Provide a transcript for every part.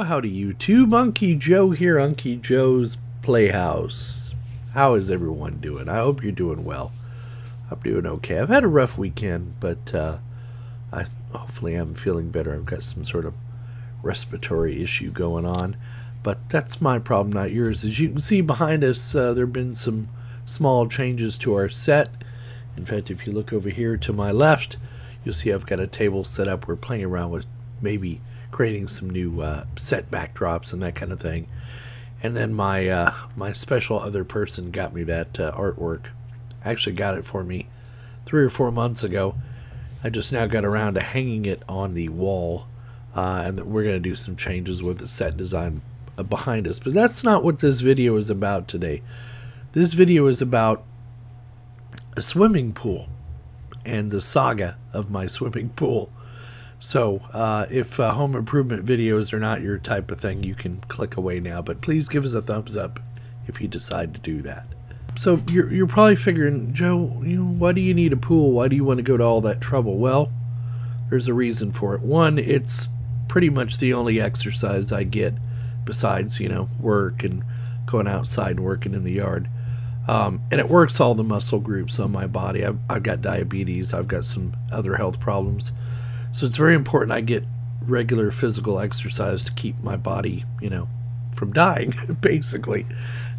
Well, howdy YouTube, Unky Joe here, Unky Joe's Playhouse. How is everyone doing? I hope you're doing well. I'm doing okay. I've had a rough weekend, but I hopefully I'm feeling better. I've got some sort of respiratory issue going on, but that's my problem, not yours. As you can see behind us, there have been some small changes to our set. In fact, if you look over here to my left, you'll see I've got a table set up. We're playing around with maybe creating some new set backdrops and that kind of thing. And then my special other person got me that artwork. Actually got it for me 3 or 4 months ago. I just now got around to hanging it on the wall. And we're going to do some changes with the set design behind us. But that's not what this video is about today. This video is about a swimming pool and the saga of my swimming pool. So if home improvement videos are not your type of thing, you can click away now, but please give us a thumbs up if you decide to do that. So you're probably figuring, Joe, you know, why do you need a pool? Why do you want to go to all that trouble? Well, there's a reason for it. One, it's pretty much the only exercise I get besides, you know, work and going outside and working in the yard. And it works all the muscle groups on my body. I've got diabetes. I've got some other health problems. So it's very important I get regular physical exercise to keep my body, you know, from dying, basically.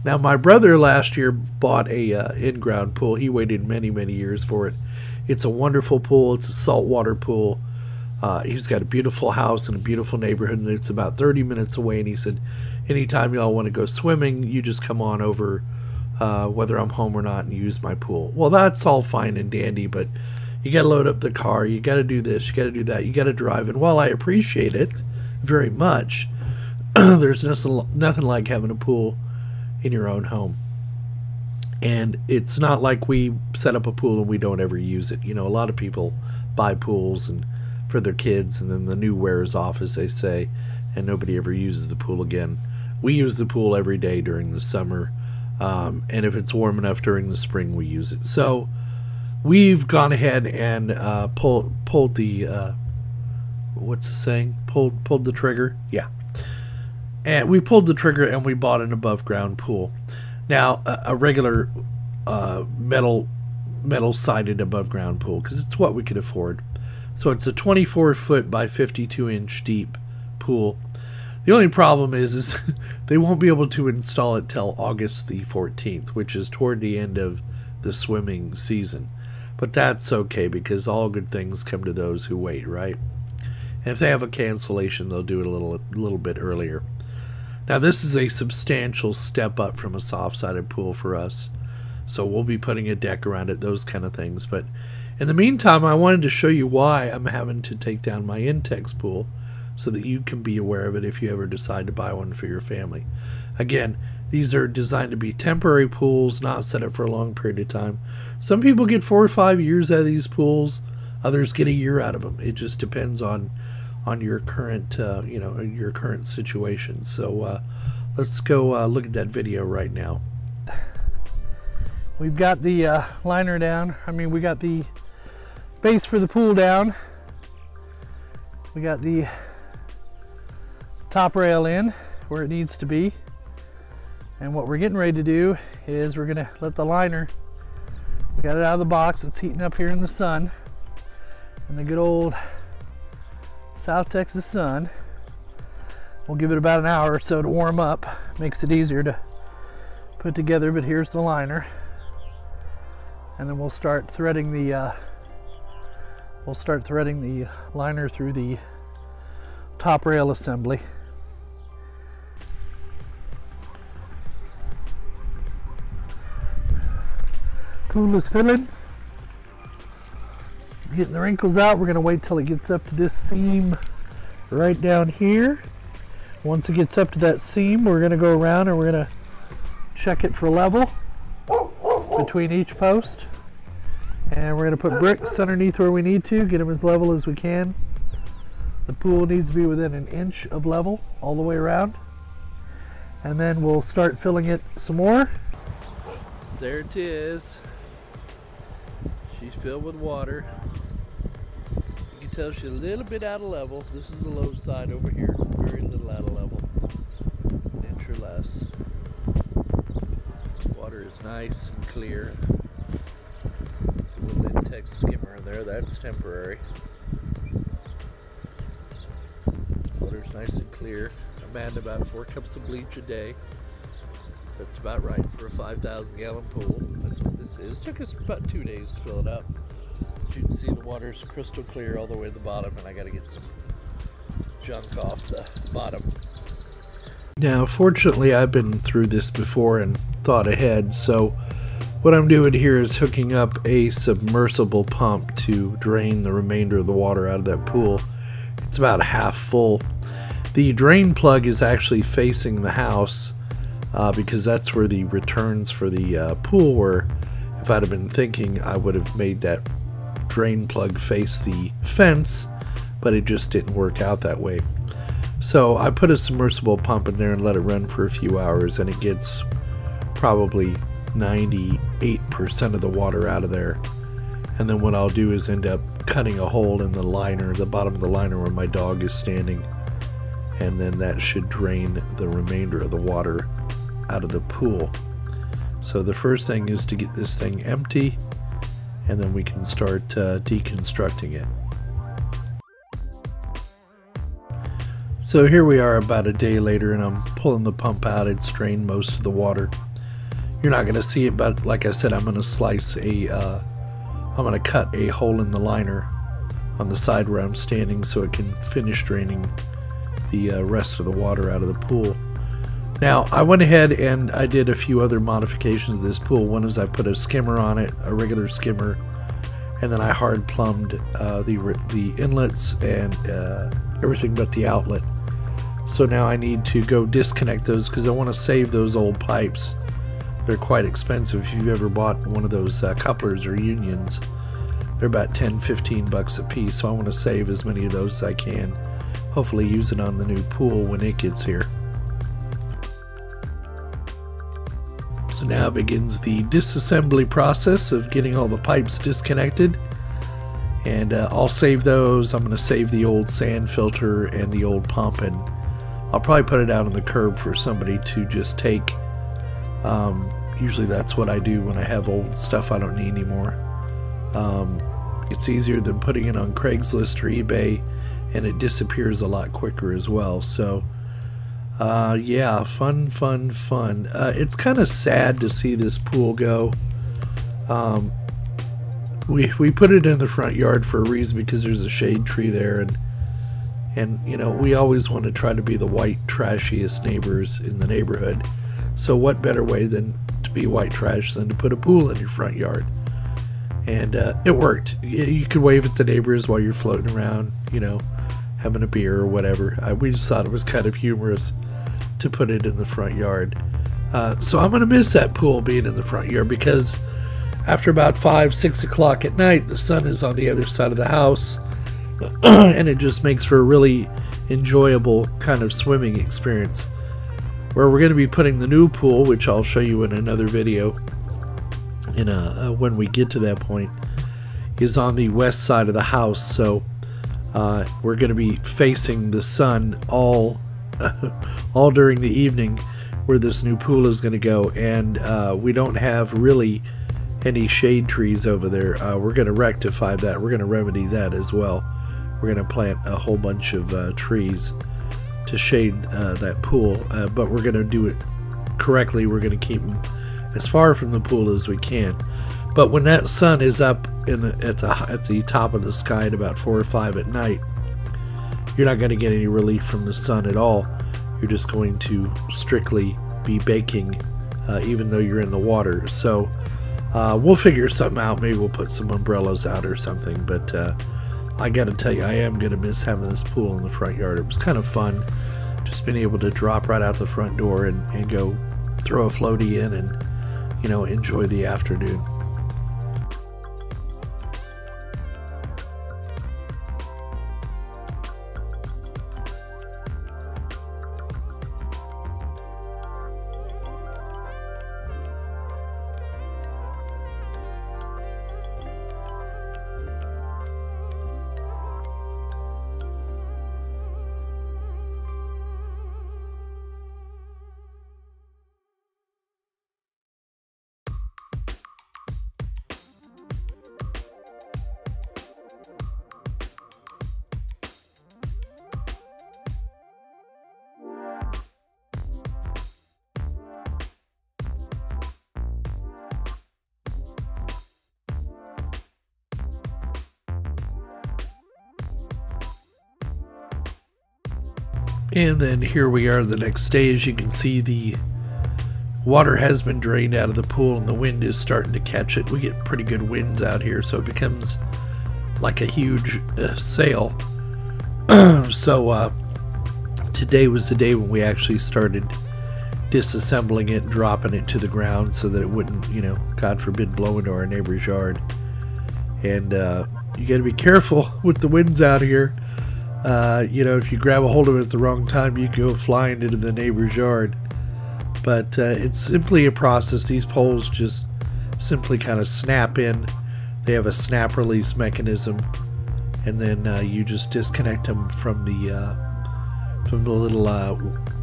Now, my brother last year bought a in-ground pool. He waited many, many years for it. It's a wonderful pool. It's a saltwater pool. He's got a beautiful house in a beautiful neighborhood, and it's about 30 minutes away. And he said, anytime y'all want to go swimming, you just come on over, whether I'm home or not, and use my pool. Well, that's all fine and dandy, but you got to load up the car, you got to do this, you got to do that, you got to drive. And while I appreciate it very much, there's nothing like having a pool in your own home. And it's not like we set up a pool and we don't ever use it. You know, a lot of people buy pools and for their kids, and then the new wears off, as they say, and nobody ever uses the pool again. We use the pool every day during the summer, and if it's warm enough during the spring, we use it. So we've gone ahead and pulled the what's the saying? Pulled the trigger. Yeah, and we pulled the trigger and we bought an above ground pool. Now a regular metal sided above ground pool, because it's what we could afford. So it's a 24 foot by 52 inch deep pool. The only problem is they won't be able to install it till August the 14th, which is toward the end of the swimming season. But that's okay, because all good things come to those who wait, right? And if they have a cancellation, they'll do it a little bit earlier. Now, this is a substantial step up from a soft-sided pool for us, so we'll be putting a deck around it, those kind of things. But in the meantime, I wanted to show you why I'm having to take down my Intex pool, so that you can be aware of it if you ever decide to buy one for your family. Again, these are designed to be temporary pools, not set up for a long period of time. Some people get 4 or 5 years out of these pools. Others get a year out of them. It just depends on your current, you know, your current situation. So let's go look at that video right now. We've got the liner down. I mean, we got the base for the pool down. We got the top rail in where it needs to be. And what we're getting ready to do is we're gonna let the liner, we got it out of the box, it's heating up here in the sun, in the good old South Texas sun. We'll give it about an hour or so to warm up, makes it easier to put together, but here's the liner. And then we'll start threading the liner through the top rail assembly. Pool is filling, getting the wrinkles out. We're going to wait till it gets up to this seam right down here. Once it gets up to that seam, we're going to go around and we're going to check it for level between each post, and we're going to put bricks underneath where we need to get them as level as we can. The pool needs to be within an inch of level all the way around, and then we'll start filling it some more. There it is. She's filled with water. You can tell she's a little bit out of level. This is the low side over here, very little out of level. It's nice and clear. A little Intex skimmer in there, that's temporary. Water's nice and clear. I man about 4 cups of bleach a day. That's about right for a 5,000 gallon pool. That's what this is. It took us about 2 days to fill it up. But you can see the water's crystal clear all the way to the bottom, and I gotta get some junk off the bottom. Now, fortunately, I've been through this before and thought ahead, so what I'm doing here is hooking up a submersible pump to drain the remainder of the water out of that pool. It's about half full. The drain plug is actually facing the house because that's where the returns for the pool were. If I'd have been thinking, I would have made that drain plug face the fence, but it just didn't work out that way. So I put a submersible pump in there and let it run for a few hours, and it gets probably 98% of the water out of there. And then what I'll do is end up cutting a hole in the liner, the bottom of the liner where my dog is standing, and then that should drain the remainder of the water out of the pool. So the first thing is to get this thing empty, and then we can start deconstructing it. So here we are about a day later, and I'm pulling the pump out. It's drained most of the water. You're not going to see it, but like I said, I'm going to cut a hole in the liner on the side where I'm standing so it can finish draining the rest of the water out of the pool. Now, I went ahead and I did a few other modifications to this pool. One is I put a skimmer on it, a regular skimmer, and then I hard plumbed the inlets and everything but the outlet. So now I need to go disconnect those because I want to save those old pipes. They're quite expensive. If you've ever bought one of those couplers or unions, they're about 10-15 bucks a piece. So I want to save as many of those as I can. Hopefully use it on the new pool when it gets here. So now begins the disassembly process of getting all the pipes disconnected. And I'll save those. I'm going to save the old sand filter and the old pump, and I'll probably put it out on the curb for somebody to just take. Usually that's what I do when I have old stuff I don't need anymore. It's easier than putting it on Craigslist or eBay, and it disappears a lot quicker as well. So yeah, fun. It's kind of sad to see this pool go. We put it in the front yard for a reason, because there's a shade tree there, and you know, we always want to try to be the white trashiest neighbors in the neighborhood. So what better way than to be white trash than to put a pool in your front yard? And it worked. You could wave at the neighbors while you're floating around, you know, having a beer or whatever. We just thought it was kind of humorous to put it in the front yard. So I'm gonna miss that pool being in the front yard, because after about 5-6 o'clock at night, the sun is on the other side of the house, and it just makes for a really enjoyable kind of swimming experience. Where we're going to be putting the new pool, which I'll show you in another video when we get to that point, is on the west side of the house. So we're going to be facing the sun all during the evening where this new pool is going to go, and we don't have really any shade trees over there. We're going to rectify that. We're going to remedy that as well. We're going to plant a whole bunch of trees to shade that pool, but we're going to do it correctly. We're going to keep them as far from the pool as we can. But when that sun is up at the top of the sky at about 4 or 5 at night, you're not going to get any relief from the sun at all. You're just going to strictly be baking, even though you're in the water. So we'll figure something out. Maybe we'll put some umbrellas out or something, but I gotta tell you, I am gonna miss having this pool in the front yard. It was kind of fun just being able to drop right out the front door and go throw a floaty in and, you know, enjoy the afternoon. And then here we are the next day. As you can see, the water has been drained out of the pool and the wind is starting to catch it. We get pretty good winds out here, so it becomes like a huge sail. So today was the day when we actually started disassembling it and dropping it to the ground so that it wouldn't, you know, God forbid, blow into our neighbor's yard. And you got to be careful with the winds out here. You know, if you grab a hold of it at the wrong time, you go flying into the neighbor's yard. But it's simply a process. These poles just simply kind of snap in. They have a snap release mechanism, and then you just disconnect them from the little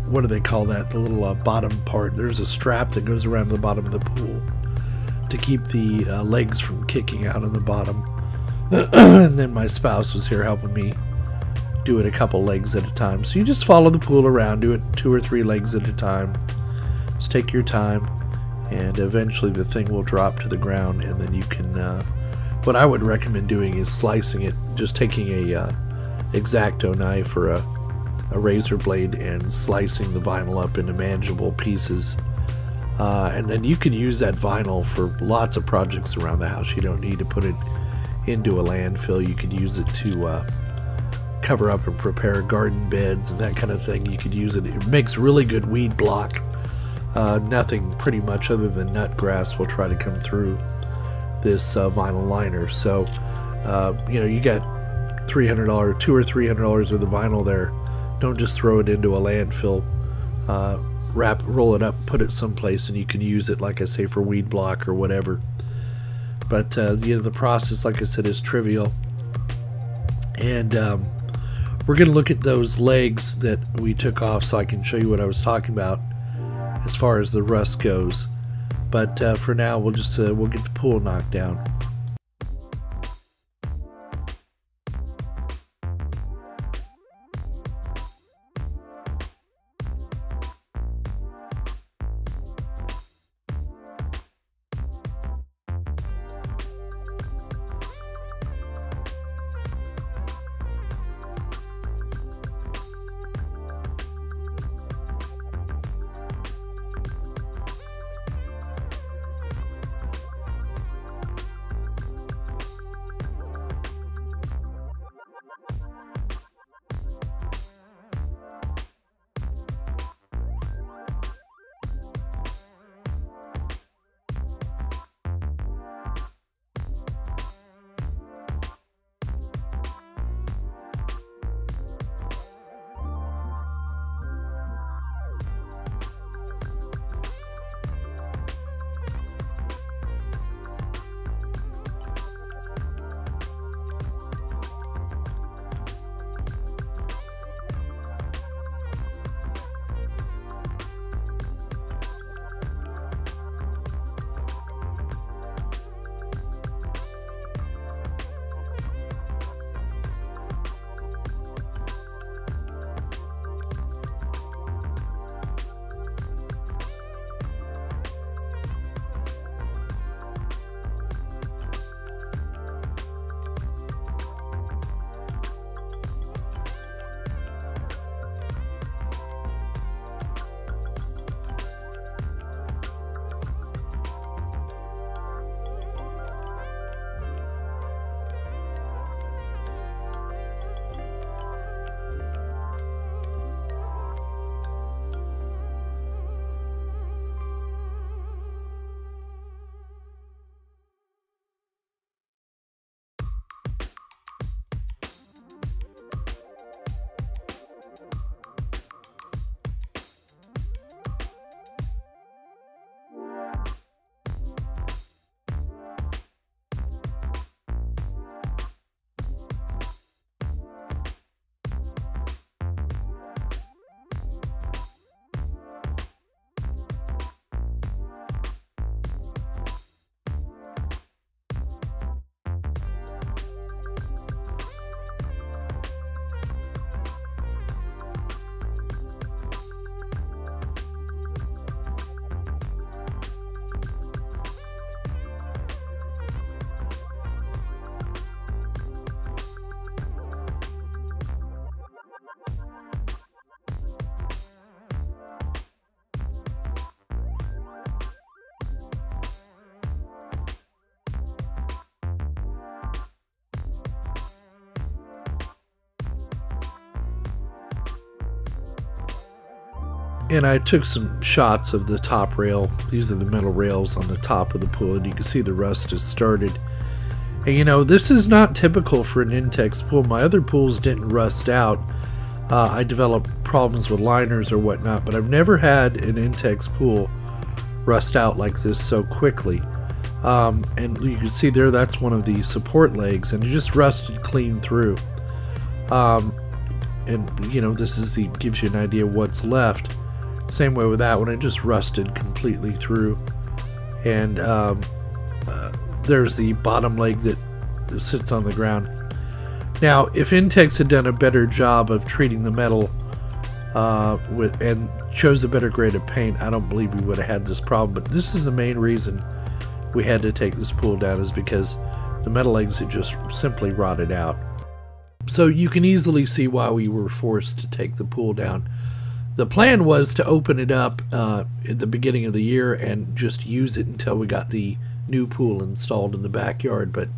what do they call that? The little bottom part. There's a strap that goes around the bottom of the pool to keep the legs from kicking out on the bottom. And then my spouse was here helping me do it a couple legs at a time. So you just follow the pool around, do it 2 or 3 legs at a time. Just take your time, and eventually the thing will drop to the ground, and then you can what I would recommend doing is slicing it, just taking a X-Acto knife or a razor blade and slicing the vinyl up into manageable pieces. And then you can use that vinyl for lots of projects around the house. You don't need to put it into a landfill. You could use it to cover up and prepare garden beds and that kind of thing. You could use it. It makes really good weed block. Nothing pretty much other than nutgrass will try to come through this vinyl liner. So, you know, you got $300, $200 or $300 worth of vinyl there. Don't just throw it into a landfill. Roll it up, put it someplace, and you can use it, like I say, for weed block or whatever. But you know, the process, like I said, is trivial. And we're going to look at those legs that we took off, so I can show you what I was talking about as far as the rust goes. But for now, we'll just we'll get the pool knocked down. And I took some shots of the top rail. These are the metal rails on the top of the pool, and you can see the rust has started. And you know, this is not typical for an Intex pool. My other pools didn't rust out. I developed problems with liners or whatnot, but I've never had an Intex pool rust out like this so quickly. And you can see there, that's one of the support legs, and it just rusted clean through. And you know, this is gives you an idea of what's left. Same way with that one, it just rusted completely through. And there's the bottom leg that sits on the ground. Now, if Intex had done a better job of treating the metal and chose a better grade of paint, I don't believe we would have had this problem. But this is the main reason we had to take this pool down, is because the metal legs had just simply rotted out. So you can easily see why we were forced to take the pool down. The plan was to open it up at the beginning of the year and just use it until we got the new pool installed in the backyard, but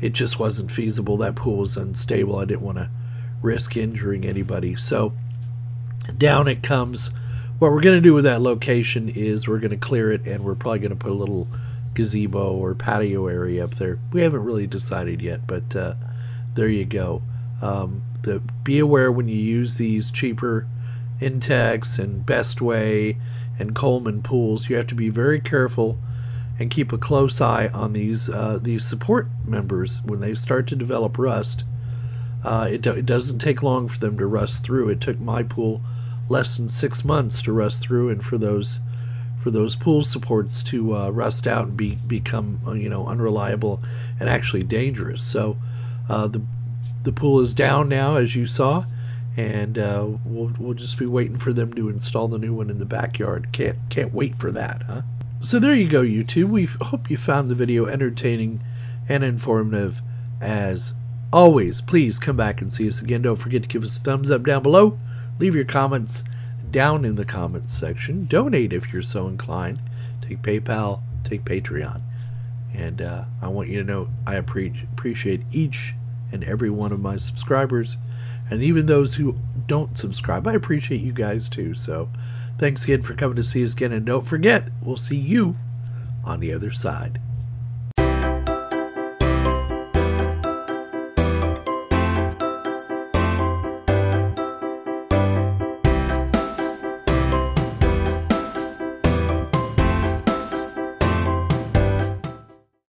it just wasn't feasible. That pool was unstable. I didn't want to risk injuring anybody. So down it comes. What we're going to do with that location is we're going to clear it, and we're probably going to put a little gazebo or patio area up there. We haven't really decided yet, but there you go. Be aware when you use these cheaper Intex and Bestway and Coleman pools, you have to be very careful and keep a close eye on these support members. When they start to develop rust, it doesn't take long for them to rust through. It took my pool less than 6 months to rust through, and for those pool supports to rust out and become, you know, unreliable and actually dangerous. So the pool is down now, as you saw, and we'll just be waiting for them to install the new one in the backyard. Can't wait for that, huh? So there you go, YouTube. We hope you found the video entertaining and informative. As always, please come back and see us again. Don't forget to give us a thumbs up down below. Leave your comments down in the comments section. Donate if you're so inclined. Take PayPal, take Patreon. And I want you to know I appreciate each and every one of my subscribers. And even those who don't subscribe, I appreciate you guys too. So thanks again for coming to see us again. And don't forget, we'll see you on the other side.